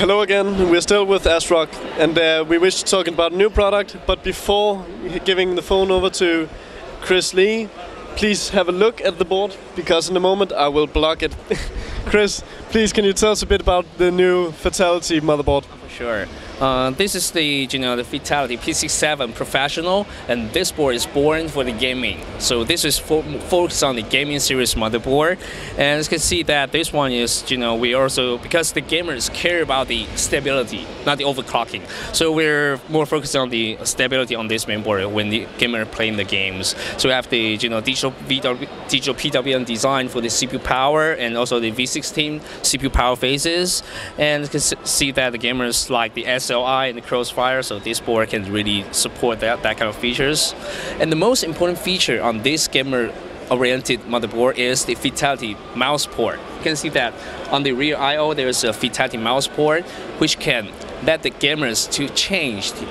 Hello again, we're still with ASRock, and we wish to talk about a new product, but before giving the phone over to Chris Lee, please have a look at the board, because in a moment I will block it. Chris, please can you tell us a bit about the new Fatal1ty motherboard? Sure. This is the Fatal1ty P67 Professional, and this board is born for the gaming. So this is focused on the gaming series motherboard, and as you can see that this one is we also, because the gamers care about the stability, not the overclocking. So we're more focused on the stability on this mainboard when the gamer playing the games. So we have the digital PWM design for the CPU power and also the V16 CPU power phases, and you can see that the gamers like the SLI and the crossfire, so this board can really support that kind of features. And the most important feature on this gamer-oriented motherboard is the Fatal1ty mouse port. You can see that on the rear I/O there is a Fatal1ty mouse port, which can let the gamers to change the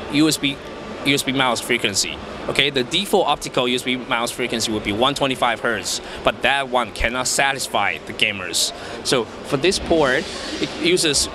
USB mouse frequency. Okay, the default optical USB mouse frequency would be 125 Hz, but that one cannot satisfy the gamers. So for this port,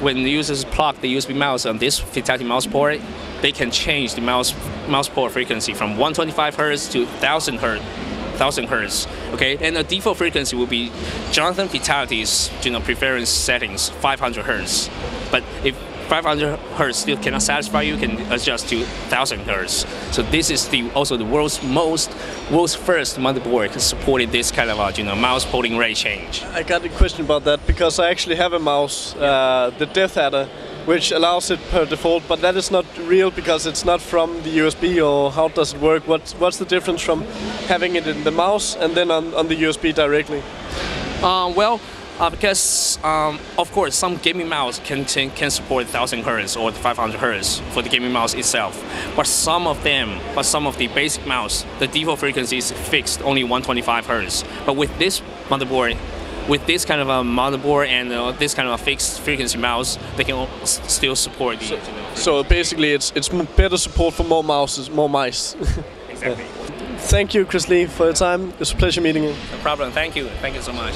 when the users plug the USB mouse on this Fatal1ty mouse port, they can change the mouse port frequency from 125 Hz to 1000 Hz. Okay, and the default frequency will be Jonathan Fatal1ty's preference settings, 500 Hz. But if 500 Hz still cannot satisfy you, can adjust to 1000 Hz. So this is also the world's first motherboard supporting this kind of mouse porting rate change. I got a question about that because I actually have a mouse, the Death Adder, which allows it per default, but that is not real because it's not from the USB. Or how does it work? What's the difference from having it in the mouse and then on the USB directly? Because of course some gaming mouse can support 1000 Hz or 500 Hz for the gaming mouse itself, but some of the basic mouse, the default frequency is fixed only 125 Hz. But with this motherboard, with this kind of a motherboard and this kind of a fixed frequency mouse, they can still support the. So basically, it's better support for more mice. Exactly. Thank you, Chris Lee, for your time. It's a pleasure meeting you. No problem. Thank you. Thank you so much.